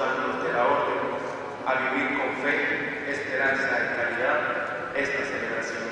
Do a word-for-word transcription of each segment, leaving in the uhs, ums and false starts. gusanos de la orden a vivir con fe, esperanza y caridad esta celebración.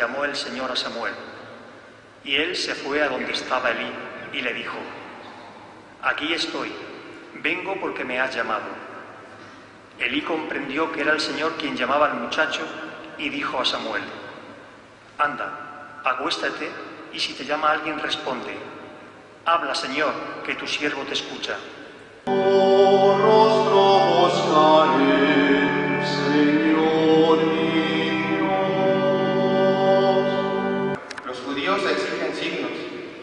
Llamó el Señor a Samuel, y él se fue a donde estaba Elí y le dijo: Aquí estoy, vengo porque me has llamado. Elí comprendió que era el Señor quien llamaba al muchacho y dijo a Samuel: Anda, acuéstate, y si te llama alguien responde: Habla, Señor, que tu siervo te escucha. Tu rostro buscaré, Señor mío. Los judíos exigen signos,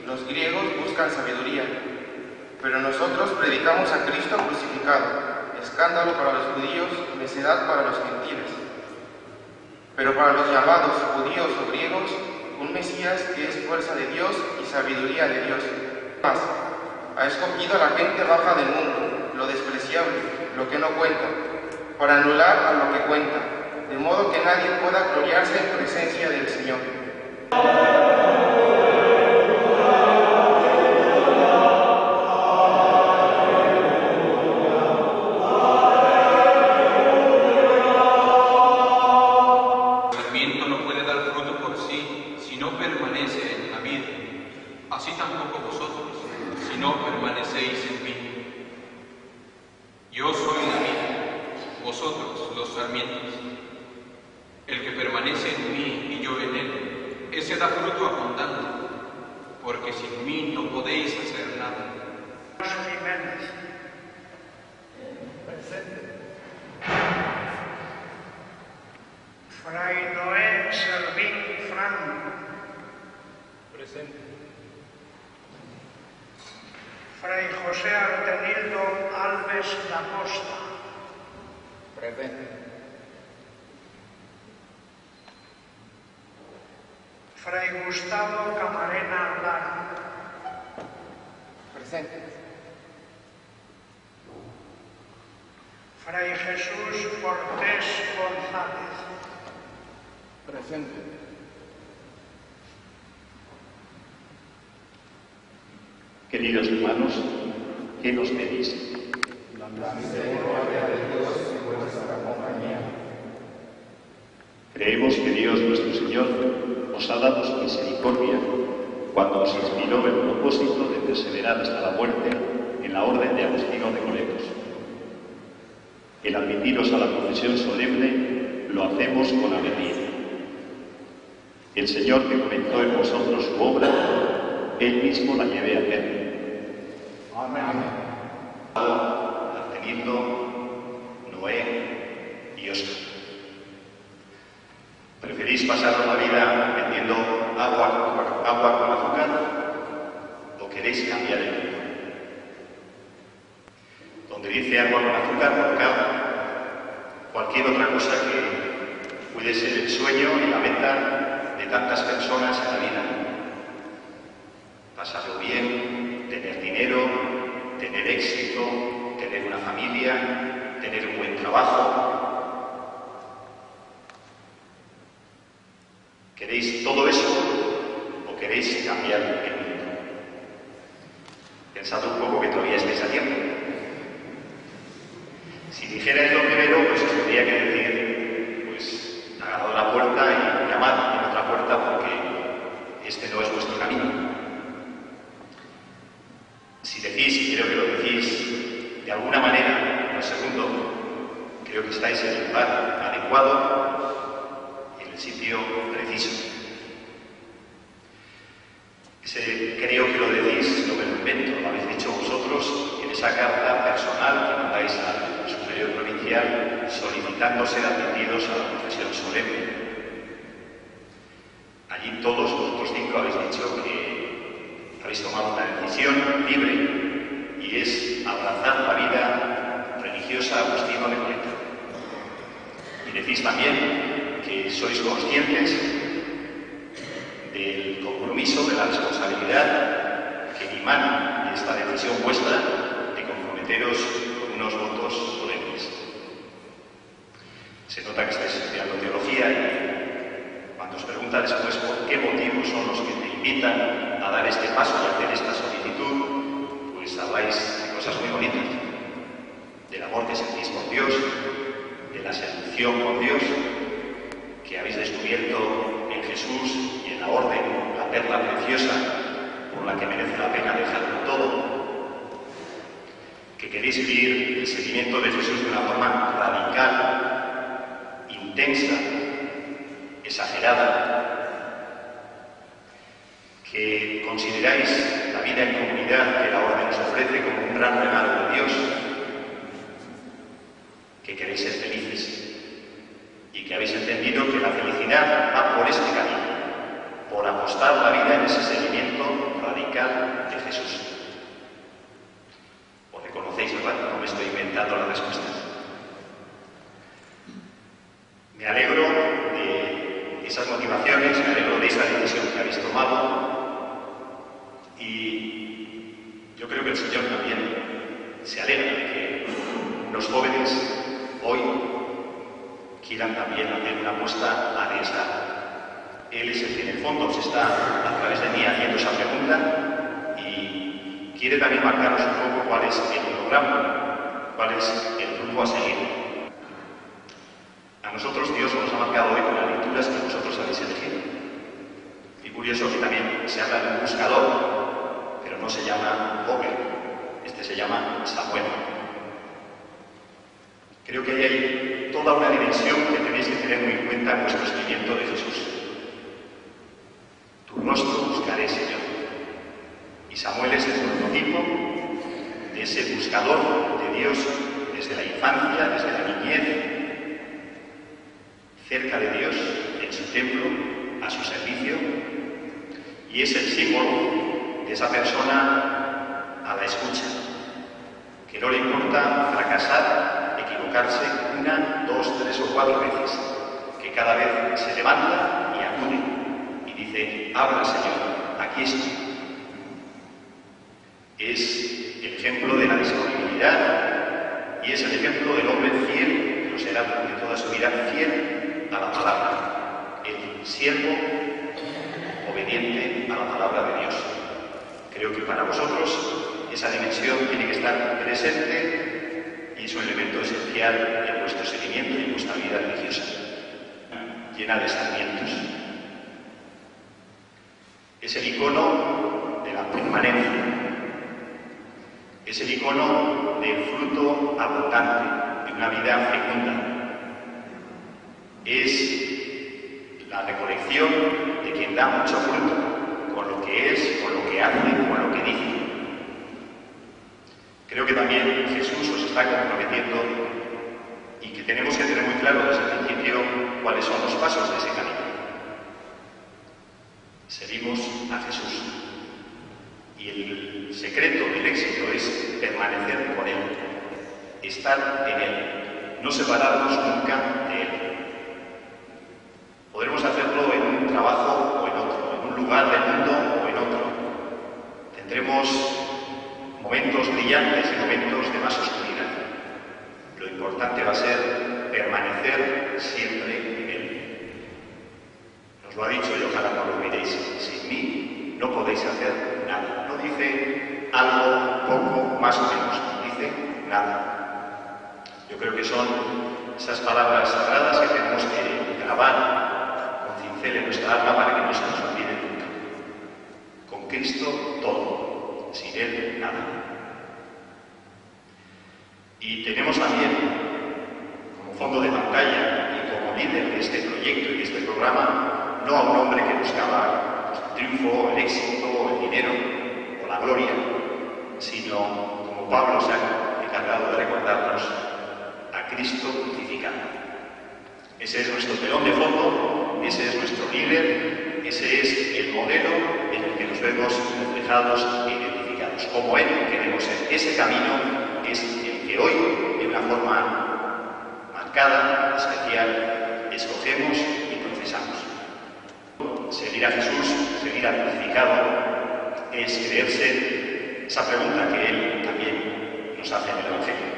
los griegos buscan sabiduría, pero nosotros predicamos a Cristo crucificado, escándalo para los judíos, necedad para los gentiles. Pero para los llamados judíos o griegos, un Mesías que es fuerza de Dios y sabiduría de Dios. Más, ha escogido a la gente baja del mundo, lo despreciable, lo que no cuenta, para anular a lo que cuenta, de modo que nadie pueda gloriarse en presencia del Señor. así tampoco vosotros, si no permanecéis en mí. Yo soy la vid, vosotros los sarmientos. El que permanece en mí y yo en él, ese da fruto abundante, porque sin mí no podéis hacer nada. Fray Noé Servín Franco. Presente. Fray José Artenildo Alves Lacosta. Presente. Fray Gustavo Camarena Lara. Presente. Fray Jesús Cortés González. Presente. Queridos hermanos, ¿qué nos pedís? La misericordia de Dios y vuestra compañía. Creemos que Dios nuestro Señor os ha dado su misericordia cuando os inspiró el propósito de perseverar hasta la muerte en la orden de Agustinos Recoletos. El admitiros a la profesión solemne lo hacemos con alegría. El Señor que comenzó en vosotros su obra, Él mismo la lleve a término. Amén. Artenildo, Noé y Óscar. ¿Preferís pasar la vida vendiendo agua, agua con azúcar o queréis cambiar el mundo? Donde dice agua con azúcar, no cualquier otra cosa que puede ser el sueño y la meta de tantas personas en la vida. Pasarlo bien, tener dinero, tener éxito, tener una familia, tener un buen trabajo. ¿Queréis todo eso o queréis cambiar el mundo? Pensad un poco que todavía estáis a tiempo. Si dijerais lo primero, pues os tendría que decir, pues, agarrad la puerta y llamad. Porque este no es vuestro camino. Si decís, y creo que lo decís de alguna manera, lo segundo, creo que estáis en el lugar adecuado y en el sitio preciso. Ese creo que lo decís, no me lo invento, lo habéis dicho vosotros en esa carta personal que mandáis al superior provincial solicitando ser admitidos a la profesión solemne. Allí todos vosotros cinco habéis dicho que habéis tomado una decisión libre y es abrazar la vida religiosa agustina de Recoletos. Y decís también que sois conscientes del compromiso, de la responsabilidad que dimana esta decisión vuestra de comprometeros con unos votos solemnes. Se nota que estáis estudiando teología y cuando os pregunta después por qué motivos son los que te invitan a dar este paso y hacer esta solicitud, pues habláis de cosas muy bonitas, del amor que sentís por Dios, de la seducción por Dios, que habéis descubierto en Jesús y en la orden, la perla preciosa por la que merece la pena dejarlo todo, que queréis vivir el seguimiento de Jesús de una forma radical, intensa, exagerada, que consideráis la vida en comunidad que la orden os ofrece como un gran regalo de Dios, que queréis ser felices y que habéis entendido que la felicidad va por este camino, por apostar la vida en ese seguimiento radical de Jesús. Os reconocéis, ¿verdad? No me estoy inventando las respuestas. Me alegro de esas motivaciones, me alegro de esta decisión que habéis tomado y yo creo que el Señor también se alegra de que los jóvenes hoy quieran también hacer una apuesta arriesgada. Él es el que en el fondo se está a través de mí haciendo esa pregunta y quiere también marcaros un poco cuál es el programa, cuál es el rumbo a seguir. A nosotros Dios nos ha marcado hoy con las lecturas que vosotros habéis elegido. Y curioso que también se habla de un buscador, no se llama Bobe, este se llama Samuel. Creo que hay toda una dimensión que tenéis que tener muy en cuenta en vuestro seguimiento de Jesús. Tu rostro buscaré, Señor. Y Samuel es el prototipo de ese buscador de Dios desde la infancia, desde la niñez, cerca de Dios, en su templo, a su servicio, y es el símbolo de esa persona a la escucha, que no le importa fracasar, equivocarse una, dos, tres o cuatro veces, que cada vez se levanta y acude y dice: habla, Señor, aquí estoy. Es el ejemplo de la disponibilidad y es el ejemplo del hombre fiel, que lo será durante toda su vida fiel a la palabra, el siervo obediente a la palabra de Dios. Creo que para vosotros esa dimensión tiene que estar presente y es un elemento esencial en vuestro seguimiento y en vuestra vida religiosa, llena de sentimientos. Es el icono de la permanencia. Es el icono del fruto abundante, de una vida fecunda. Es la recolección de quien da mucho fruto, con lo que es, con lo que hace, con lo que dice. Creo que también Jesús os está comprometiendo y que tenemos que tener muy claro desde el principio cuáles son los pasos de ese camino. Seguimos a Jesús. Y el secreto del éxito es permanecer con Él, estar en Él, no separarnos nunca de Él. Podremos hacerlo en un trabajo o en otro, en un lugar del mundo o en otro. Tendremos momentos brillantes y momentos de más oscuridad. Lo importante va a ser permanecer siempre en Él. Nos lo ha dicho y ojalá no lo olvidéis: sin mí no podéis hacer nada. Dice algo, poco, más o menos, dice nada. Yo creo que son esas palabras sagradas que tenemos que grabar con cincel en nuestra alma para que no se nos olvide nunca. Con Cristo todo, sin Él nada. Y tenemos también, como fondo de pantalla y como líder de este proyecto y de este programa, no a un hombre que buscaba el triunfo, el éxito, el dinero, la gloria, sino, como Pablo se ha encargado de recordarnos, a Cristo crucificado. Ese es nuestro telón de fondo, ese es nuestro líder, ese es el modelo en el que nos vemos reflejados e identificados. Como Él queremos ser. Ese camino es el que hoy, de una forma marcada, especial, escogemos y procesamos. Seguir a Jesús, seguir al crucificado, es creerse esa pregunta que Él también nos hace en el Evangelio.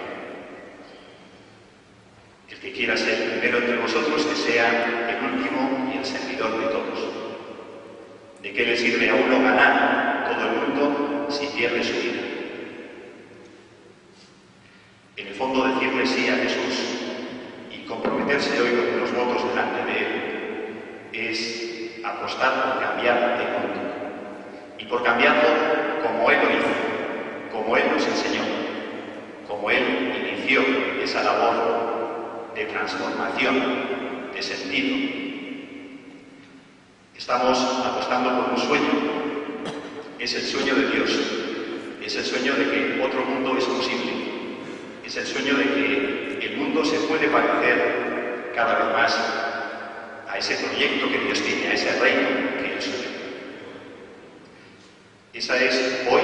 El que quiera ser el primero entre vosotros, que sea el último y el servidor de todos. ¿De qué le sirve a uno ganar todo el mundo si pierde su vida? En el fondo, decirle sí a Jesús y comprometerse hoy con los votos delante de Él es apostar por cambiar de mundo. Y por cambiarlo como Él lo hizo, como Él nos enseñó, como Él inició esa labor de transformación, de sentido. Estamos apostando por un sueño, es el sueño de Dios, es el sueño de que otro mundo es posible, es el sueño de que el mundo se puede parecer cada vez más a ese proyecto que Dios tiene, a ese reino que Él sueña. Esa es hoy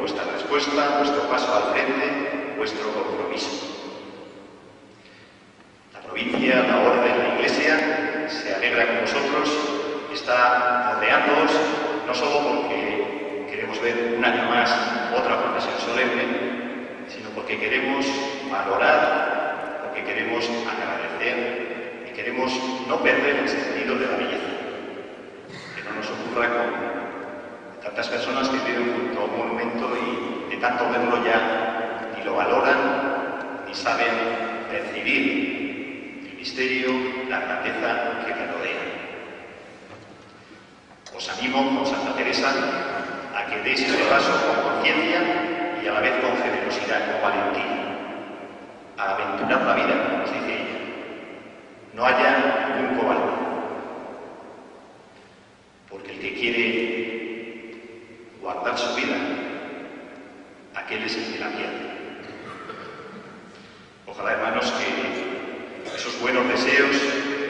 vuestra respuesta, vuestro paso al frente, vuestro compromiso. La provincia, la orden, la iglesia se alegra con vosotros, está rodeándoos, no solo porque queremos ver un año más otra profesión solemne, sino porque queremos valorar, porque queremos agradecer y queremos no perder el sentido de la belleza. Que no nos ocurra con tantas personas que viven junto a un monumento y de tanto verlo ya ni lo valoran ni saben percibir el misterio, la grandeza que le rodea. Os animo, con Santa Teresa, a a que dé este paso con conciencia y a la vez con generosidad, con valentía, a aventurar la vida, como nos dice ella. No haya ningún cobarde, porque el que quiere guardar su vida, aquel es el que la pierde. Ojalá, hermanos, que esos buenos deseos,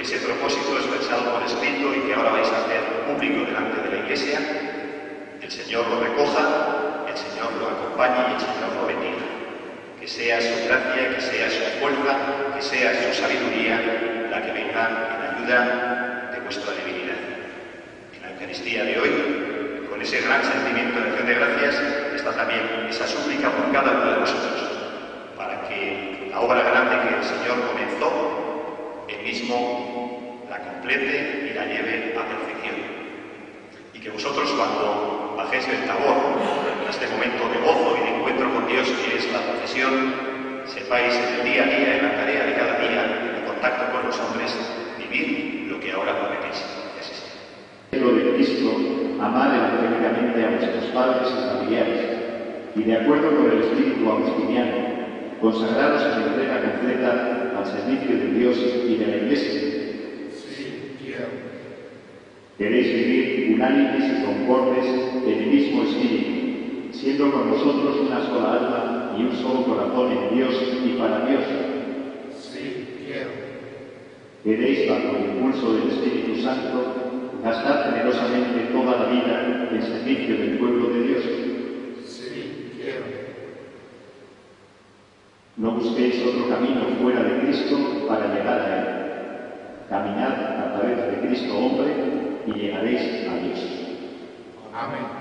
ese propósito expresado por escrito y que ahora vais a hacer público delante de la Iglesia, el Señor lo recoja, el Señor lo acompañe y el Señor lo bendiga. Que sea su gracia, que sea su fuerza, que sea su sabiduría la que venga en ayuda de vuestra divinidad. En la Eucaristía de hoy, con ese gran sentimiento de acción de gracias, está también esa súplica por cada uno de nosotros, para que la obra grande que el Señor comenzó, Él mismo la complete y la lleve a perfección. Y que vosotros, cuando bajéis del tabor, en este momento de gozo y de encuentro con Dios, que es la profesión, sepáis en el día a día, en la tarea de cada día, en el contacto con los hombres, vivir lo que ahora prometéis. Que así sea. Lo de Cristo, amad evangélicamente a vuestros padres y familiares, y de acuerdo con el espíritu agustiniano, consagrados a la entrega completa al servicio de Dios y de la Iglesia. Sí, quiero. Queréis vivir unánimes y conformes en el mismo espíritu, siendo con nosotros una sola alma y un solo corazón en Dios y para Dios. Sí, quiero. Queréis, bajo el impulso del Espíritu Santo, gastar generosamente toda la vida en servicio del pueblo de Dios. Sí, quiero. No busquéis otro camino fuera de Cristo para llegar a Él. Caminad a través de Cristo hombre y llegaréis a Dios. Amén.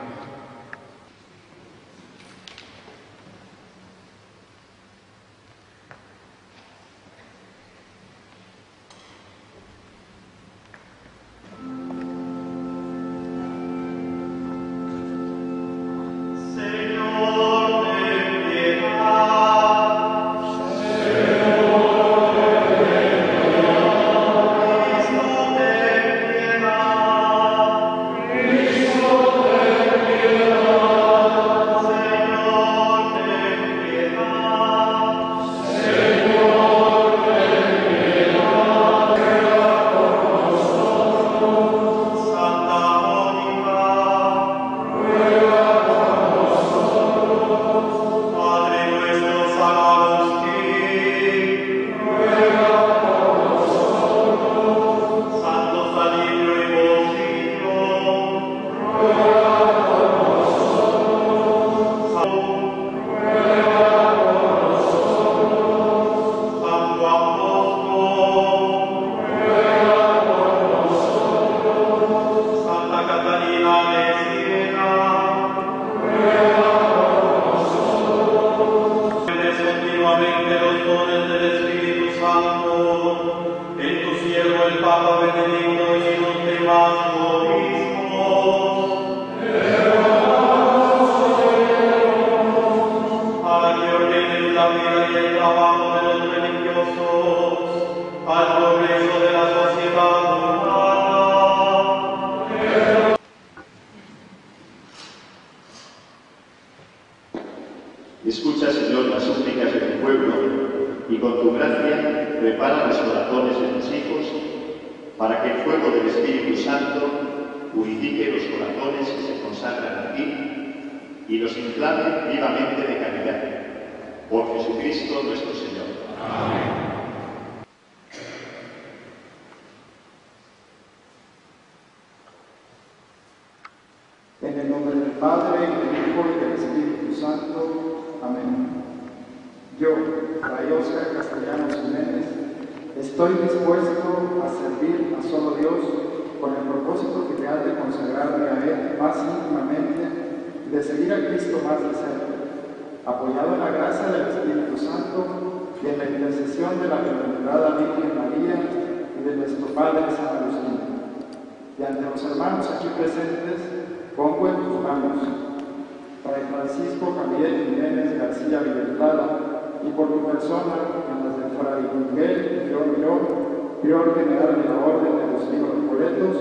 Prior General de la Orden de Agustinos Recoletos,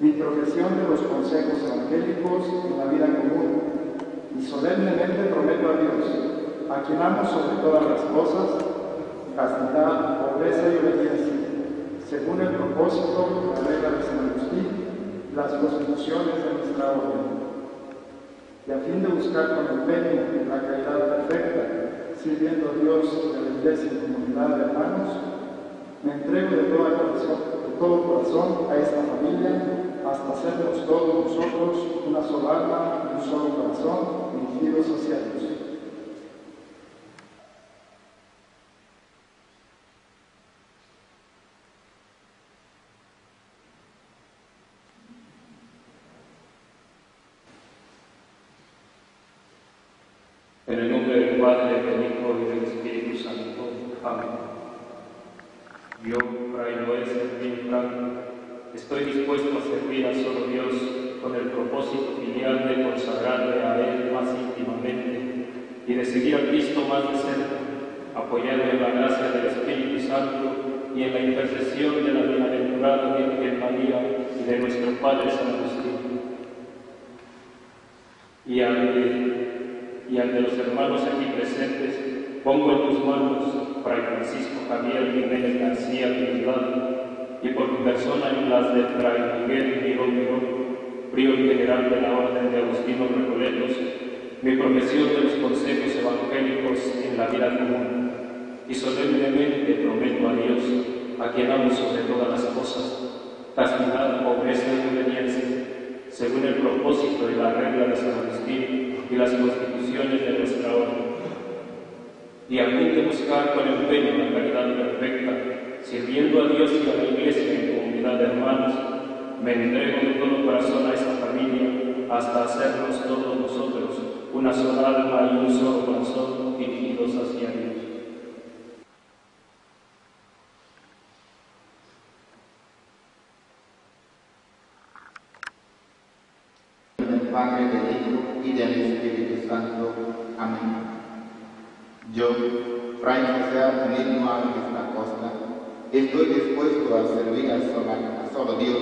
introfesión de los consejos evangélicos en la vida común, y solemnemente prometo a Dios, a quien amo sobre todas las cosas, castidad, pobreza y obediencia, según el propósito de la regla de San Agustín, las constituciones de nuestra orden, y a fin de buscar con empeño la caridad perfecta, sirviendo a Dios de la Iglesia y comunidad de hermanos, me entrego de todo corazón, de todo corazón a esta familia, hasta hacernos todos nosotros una sola alma, un solo corazón, dirigidos hacia Dios. En el nombre del Padre, del Hijo y del Espíritu Santo. Amén. Yo, Fray Noé Servín, estoy dispuesto a servir a solo Dios con el propósito filial de consagrarle a Él más íntimamente y de seguir a Cristo más de cerca, apoyado en la gracia del Espíritu Santo y en la intercesión de la bienaventurada Virgen María y de nuestro Padre San Agustín. Y a Él, y ante los hermanos aquí presentes, pongo en tus manos Fray Francisco Javier Jiménez García Trinidad, y por mi persona en las de Fray Miguel Mirón Mirón, prior general de la Orden de Agustinos Recoletos, mi profesión de los consejos evangélicos en la vida común, y solemnemente prometo a Dios, a quien amo sobre todas las cosas, castidad, pobreza y obediencia, según el propósito y la regla de San Agustín y las constituciones de nuestra orden, y a fin de buscar con empeño la caridad perfecta, sirviendo a Dios y a la Iglesia y comunidad de hermanos, me entrego de todo corazón a esta familia, hasta hacernos todos nosotros una sola alma y un solo corazón dirigidos hacia Dios. Padre, del Hijo y del Espíritu Santo. Amén. Yo, Fray José Antonio Álvarez Acosta, estoy dispuesto a servir a solo, a solo Dios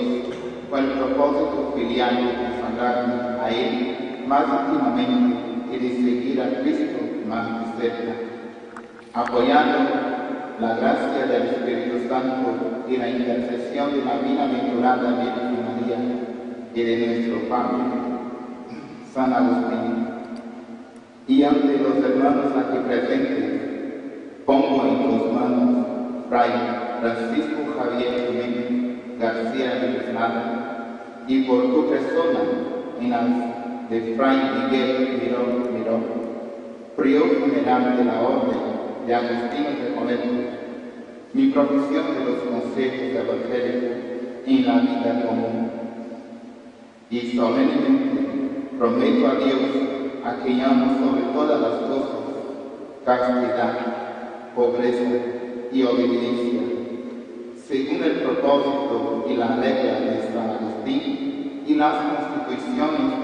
con el propósito filial de consagrarme a Él más íntimamente y de seguir a Cristo más de cerca, apoyando la gracia del Espíritu Santo y la intercesión de la bienaventurada Virgen María y de nuestro Padre San Agustín. Y ante los hermanos aquí presentes, pongo en tus manos Fray Francisco Javier Jiménez García de y por tu persona en las de Fray Miguel Mirón Mirón, prior general de la Orden de Agustinos Recoletos, mi profesión de los consejos evangélicos en la vida común, y solemnemente prometo a Dios, a quien amo sobre todas las cosas, castidad, pobreza y obediencia, según el propósito y la regla de San Agustín y las constituciones de nuestra orden, y a fin de buscar tu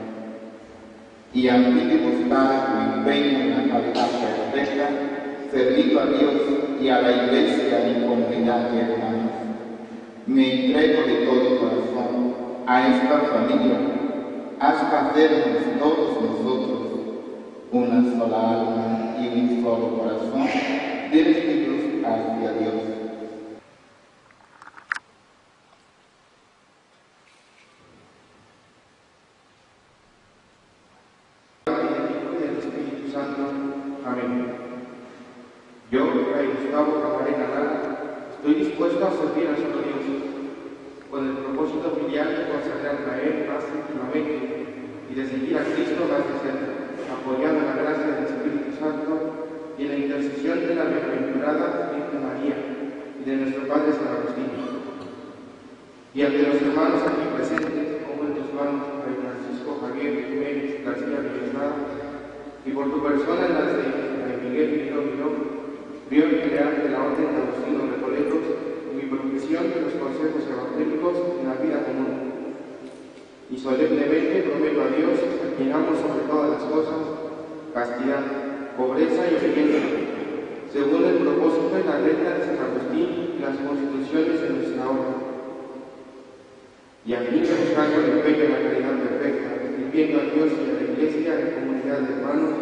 empeño en la caridad perfecta, servido a Dios y a la Iglesia y comunidad de hermanos, me entrego de todo corazón a esta familia, hasta hacernos todos nosotros una sola alma y un solo corazón, dirigidos hacia Dios. Del Espíritu Santo. Amén. Yo, Fray Gustavo Camarena, estoy dispuesto a servir a solo Dios, con el propósito filial de consagrarme a Él más íntimamente y de seguir a Cristo más de cerca, apoyando la gracia del Espíritu Santo y la intercesión de la bienaventurada Virgen María y de nuestro Padre San Agustín. Y ante los hermanos aquí presentes, pongo en tus manos a Francisco Javier Jiménez García Villasada, y por tu persona en las de Miguel Miró Miró, prior general de la Orden de Agustinos Recoletos, mi profesión de los consejos evangélicos en la vida común. Y solemnemente prometo a Dios, a quien amo sobre todas las cosas, castidad, pobreza y obediencia, según el propósito y la regla de San Agustín y las constituciones de nuestra obra. y a venir buscando el empeño de la caridad perfecta, sirviendo a Dios y a la Iglesia en comunidad de hermanos,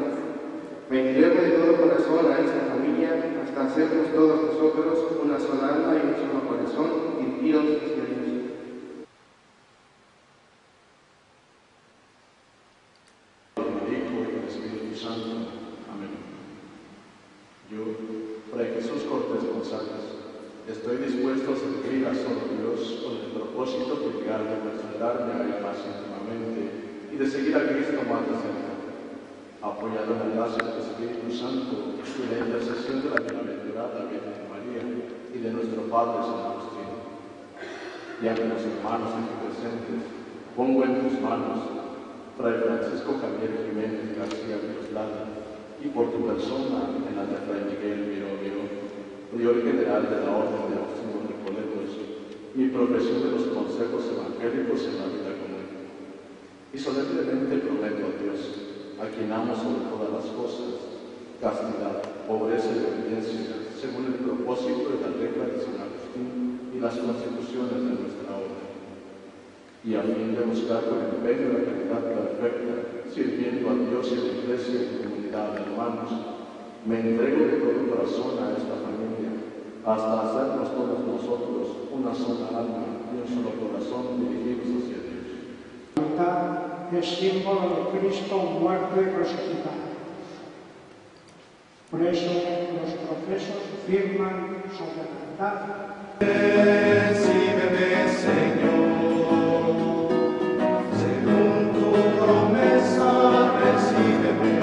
me entrego de todo corazón a esta familia hasta hacernos todos nosotros una sola alma y un solo corazón dirigidos hacia Dios. Yo, Fray Jesús Cortés González, estoy dispuesto a servir a solo Dios con el propósito peculiar de consagrarme a Él más íntimamente y de seguir a Cristo más de cerca, apoyado en el lazo del Espíritu Santo y la intercesión de la bienaventurada Virgen María y de nuestro Padre San Agustín. Y a mis hermanos aquí presentes, pongo en tus manos Fray Francisco Javier Jiménez García Cruzlada, y por tu persona en la de Fray Miguel Miró Miró, prior general de la Orden de Agustinos Recoletos y profesión de los consejos evangélicos en la vida común. Y solemnemente prometo a Dios, a quien amo sobre todas las cosas, castidad, pobreza y obediencia, según el propósito de la regla de San Agustín y las constituciones de nuestra Orden, y a fin de buscar con empeño la caridad perfecta, sirviendo a Dios y a la Iglesia y comunidad de hermanos, me entrego de todo corazón a esta familia, hasta hacernos todos nosotros una sola alma y un solo corazón dirigidos hacia Dios. La voluntad es símbolo de Cristo muerto y resucitado. Por eso los profesos firman sobre la verdad. Recíbeme, Señor, según tu promesa, recíbeme.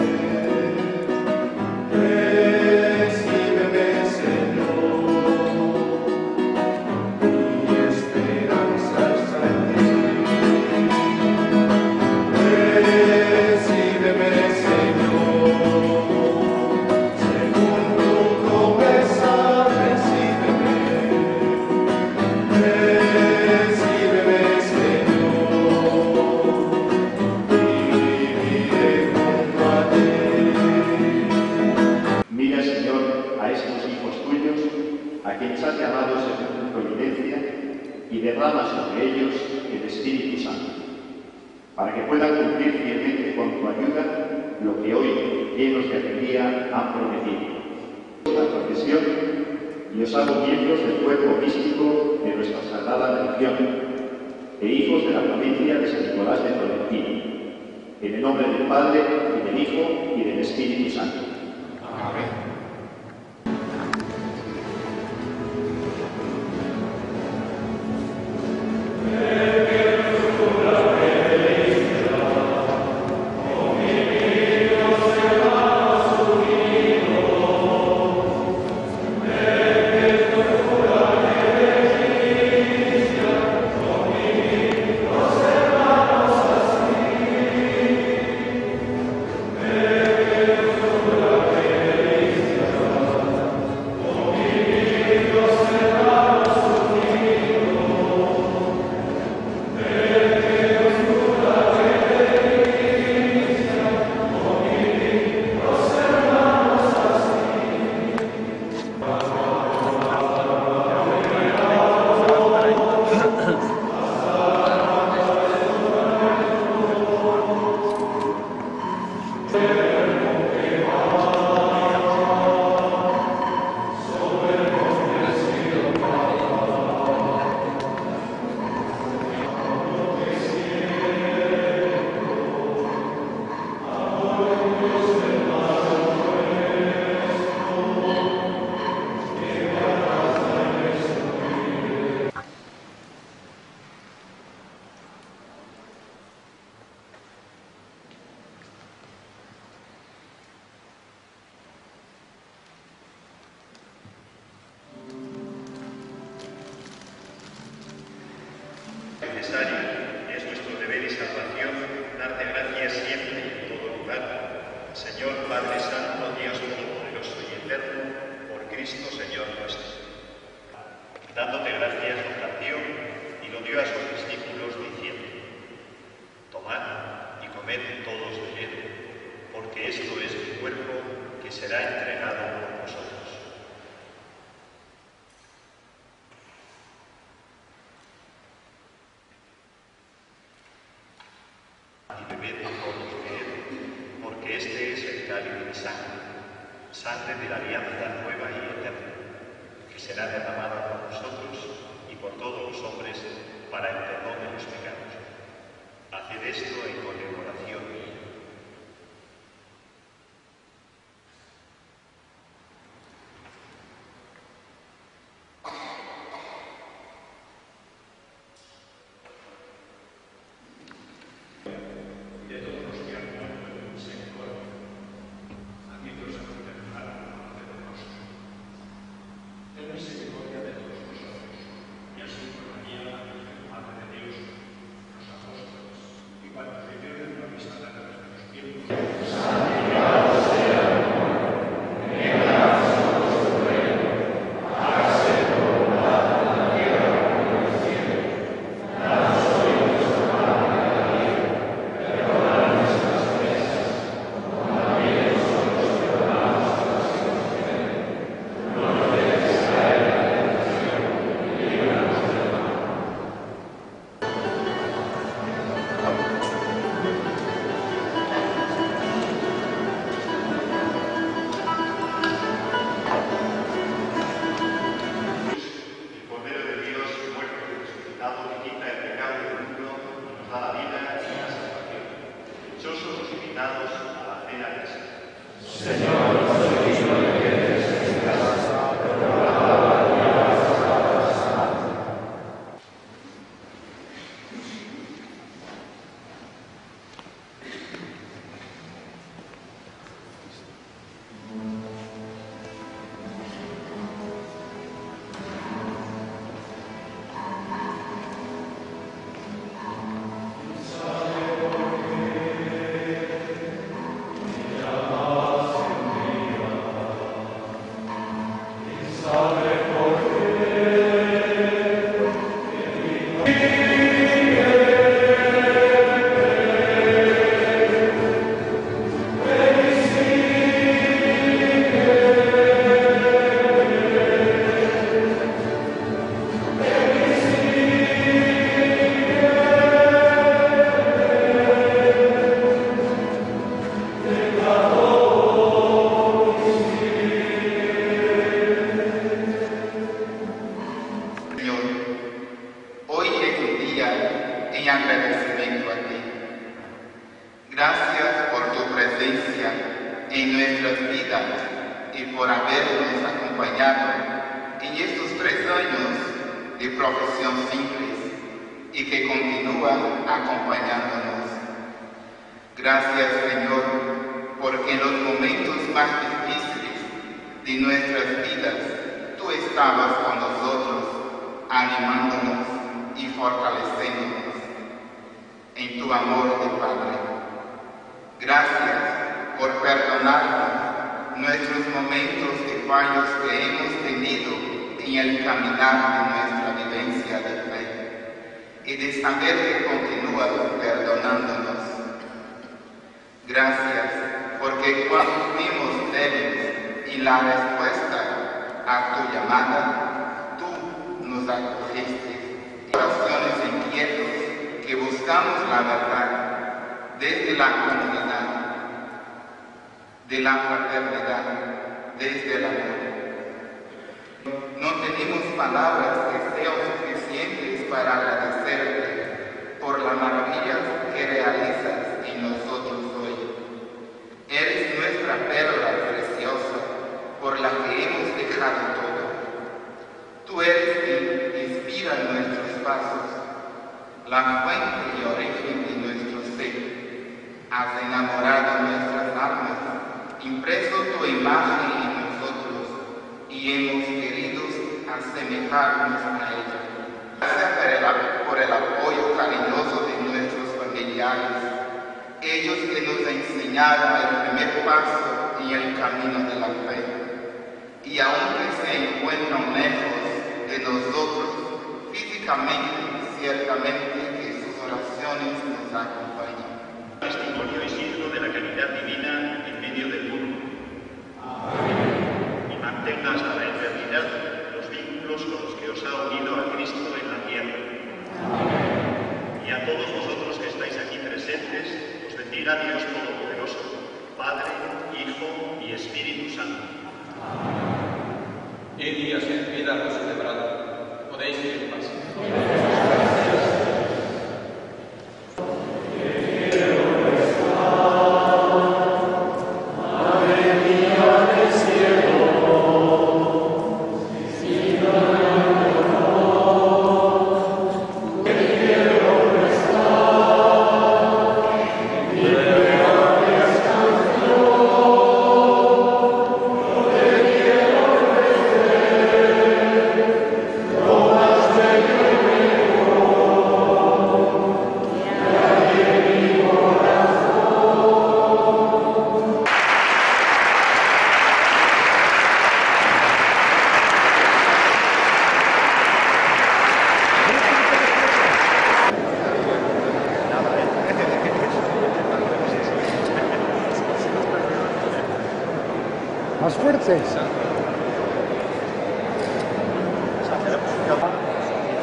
Y bebedlo todos de él, porque este es el cáliz de mi sangre, sangre de la alianza nueva y eterna, que será derramada por vosotros y por todos los hombres para el perdón de los pecados. Haced esto en conmemoración mía. Todos vosotros que estáis aquí presentes, ustedes os bendiga Dios Todopoderoso, Padre, Hijo y Espíritu Santo. Amén. He día sin piedad lo celebrado. Podéis ir en paz. Amén.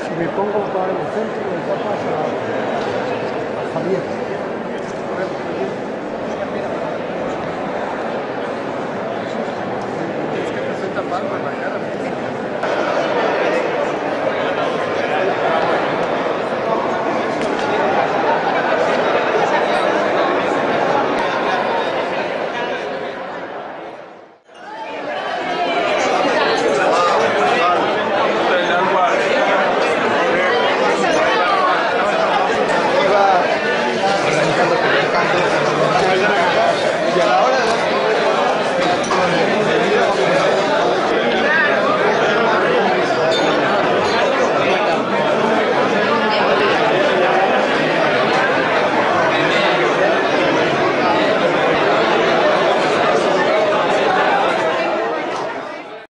Si me pongo para el centro, me va a pasar a Javier.